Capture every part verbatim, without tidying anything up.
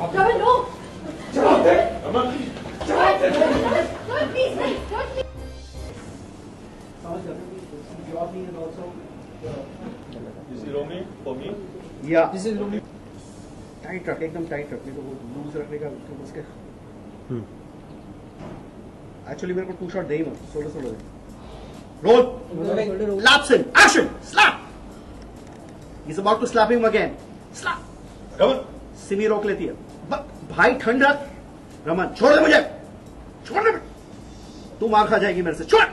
Raman no, जवाब दे रमन, जवाब दे रमन, प्लीज नहीं, डोंट प्लीज। समझ गए कि जवाब नहीं है also this is Romi for me या दिस इज रोमी। टाइट रख, एकदम टाइट रख, नहीं तो वो लूज रखने का उसके हम एक्चुअली मेरे को टू शॉट दे ही मत, solo solo roll lapse in action slap. Is about to slap him again. Slap Raman, Simi रोक लेती है। भाई ठंड रख रमन, छोड़ दे मुझे, छोड़ दे, तू मार खा जाएगी मेरे से, छोड़।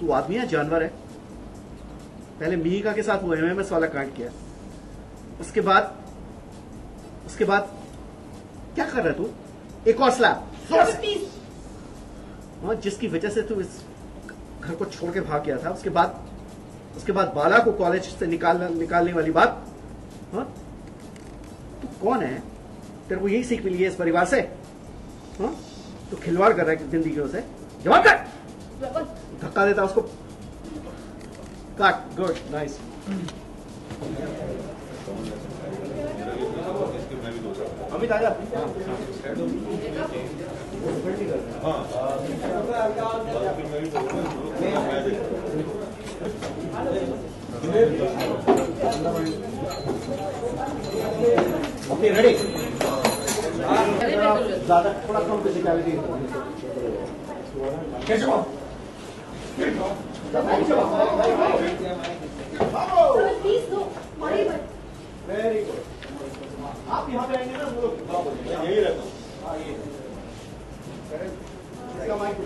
तू आदमी है, जानवर है? पहले मिहिका के साथ वो एमएमएस वाला कांड किया, उसके बाद उसके बाद क्या कर रहा है तू? एक और स्लैप। हाँ, जिसकी वजह से तू इस घर को छोड़ के भाग गया था। उसके बाद उसके बाद बाला को कॉलेज से निकालना निकालने वाली बात। हाँ, तू कौन है? तेरे को यही सीख मिली है इस परिवार से। हाँ, तू खिलवाड़ कर रहा है जिंदगी से। जवाब कर। धक्का देता उसको, काट। Good, nice. अमित आजा। Okay, ready. ज्यादा थोड़ा कम फिजिकलिटी वेरी गुड। आप यहाँ पे आएंगे ना, वो लोग यही रहता हूँ। इसका माइक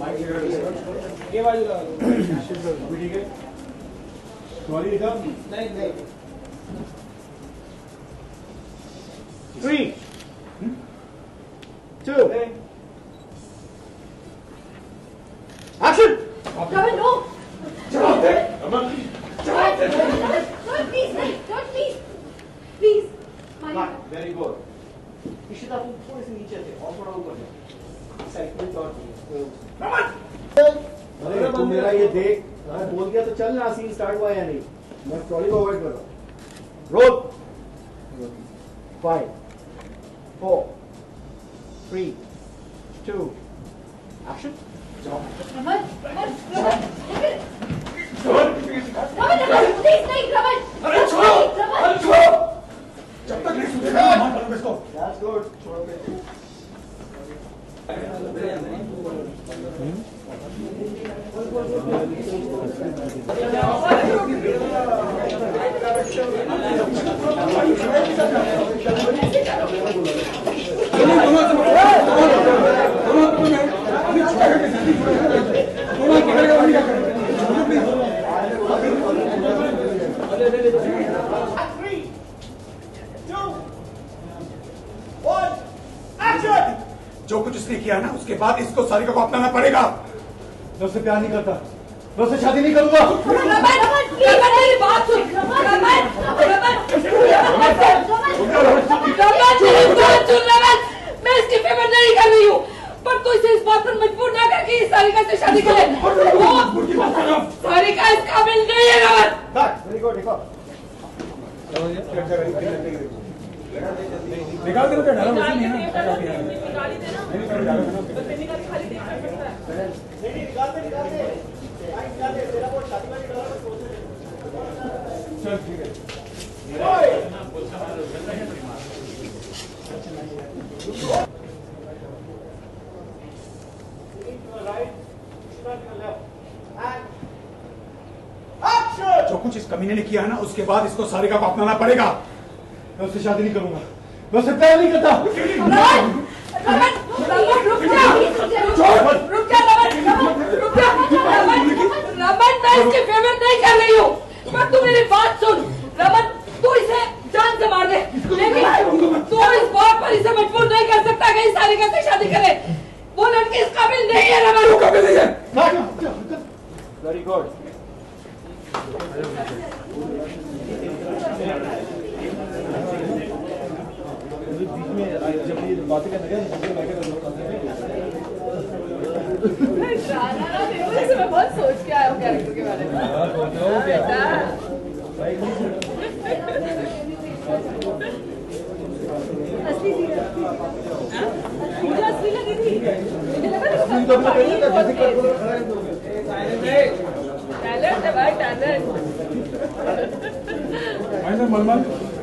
माइक ये बाजू लगा, ठीक है? सॉरी एकदम। नहीं नहीं, थ्री टू एक्शन। नो, जवाब दे रमन, जवाब दे। Please, नहीं, don't please, please. Very good. Ishita तुम थोड़े से नीचे थे और थोड़ा ऊपर जाओ। Second thought. रमन, अरे तू मेरा ये देख, मैं बोल गया तो चल ना। सीन स्टार्ट हुआ या नहीं? मैं ट्रॉली को अवॉइड कर रहा हूँ। Roll. Five, four, three, two, action. जाओ। रमन, रमन, रमन। रमन, रमन, प्लीज नहीं, रमन। अरे छोड़ो, अरे छोड़ो, जब तक नहीं सुधरेगा मार डालूंगा इसको। दैट्स गुड, छोड़ो पे। जो कुछ उसने किया ना, उसके बाद इसको सारिका को अपनाना पड़ेगा। मैं उससे प्यार नहीं करता, मैं उससे शादी नहीं करूंगा। मैं इसकी फेवर नहीं कर रही हूँ, पर तू इसे इस बात पर मजबूर ना कर कि इस सारिका से शादी करे। सारिका इस काबिल नहीं है। रमन निकाल दे, तो डालो नहीं है निकाल दे ना, नहीं निकाल के खाली देख सकता है। नहीं निकाल दे, निकाल दे, निकाल दे। तेरा बहुत शादी वाली डॉलर सोच रहे। चल ठीक है, ओए ना बोल सारा गंदा है तेरी मां। अच्छा नहीं है, जो कुछ इस कमीने ने किया है ना, उसके बाद इसको सारिका को अपनाना पड़ेगा। मैं उससे शादी नहीं करूंगा, मैं उससे प्यार नहीं करता। रमन, मैं इसके फेवर नहीं कर रही हूँ, पर तू मेरी बात सुन। रमन, तू इसे जान से मार दे, लेकिन तू इस बात पर इसे मजबूर नहीं कर सकता कि इस सारिका से शादी करे। वो लड़की इस काबिल नहीं है। Raman, very good. जब ये बातें करने गए तो मैं बहुत सोच के आया हूँ कैरेक्टर के बारे में। टैलेंट है भाई, टैलेंट।